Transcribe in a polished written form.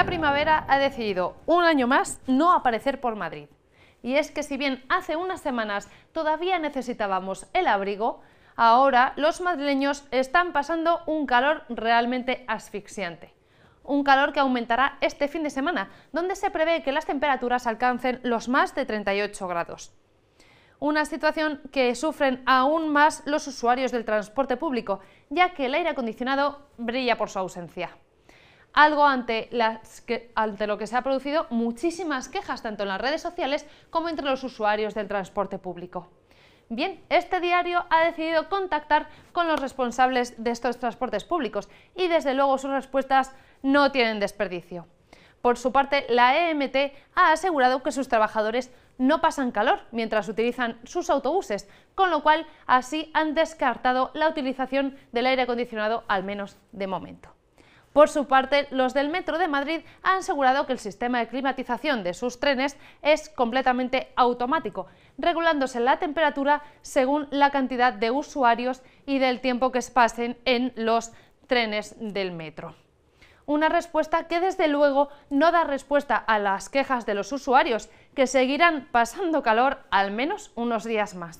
la primavera ha decidido un año más no aparecer por Madrid. Y es que si bien hace unas semanas todavía necesitábamos el abrigo, ahora los madrileños están pasando un calor realmente asfixiante. Un calor que aumentará este fin de semana, donde se prevé que las temperaturas alcancen los más de 38 grados. Una situación que sufren aún más los usuarios del transporte público, ya que el aire acondicionado brilla por su ausencia. Algo ante lo que se ha producido muchísimas quejas tanto en las redes sociales como entre los usuarios del transporte público. Bien, este diario ha decidido contactar con los responsables de estos transportes públicos y desde luego sus respuestas no tienen desperdicio. Por su parte, la EMT ha asegurado que sus trabajadores no pasan calor mientras utilizan sus autobuses, con lo cual así han descartado la utilización del aire acondicionado, al menos de momento. Por su parte, los del Metro de Madrid han asegurado que el sistema de climatización de sus trenes es completamente automático, regulándose la temperatura según la cantidad de usuarios y del tiempo que pasen en los trenes del metro. Una respuesta que desde luego no da respuesta a las quejas de los usuarios, que seguirán pasando calor al menos unos días más.